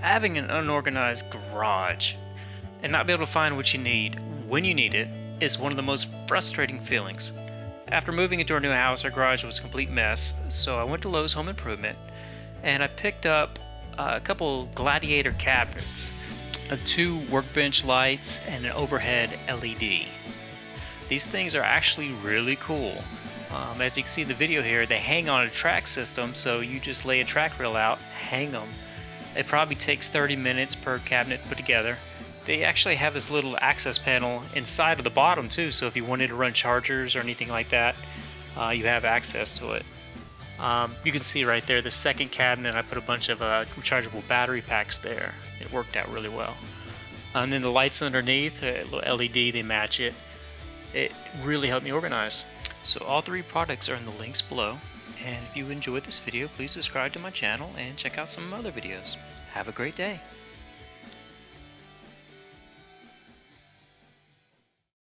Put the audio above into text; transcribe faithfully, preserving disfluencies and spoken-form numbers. having an unorganized garage and not be able to find what you need when you need it is one of the most frustrating feelings. After moving into our new house, our garage was a complete mess, so I went to Lowe's Home Improvement and I picked up a couple Gladiator cabinets, two workbench lights, and an overhead L E D. These things are actually really cool. Um, as you can see in the video here, they hang on a track system, so you just lay a track reel out, hang them. It probably takes thirty minutes per cabinet to put together. They actually have this little access panel inside of the bottom too, so if you wanted to run chargers or anything like that, uh, you have access to it. Um, you can see right there, the second cabinet, I put a bunch of uh, rechargeable battery packs there. It worked out really well. And then the lights underneath, a little L E D, they match it. It really helped me organize. So all three products are in the links below. And if you enjoyed this video, please subscribe to my channel and check out some other videos. Have a great day.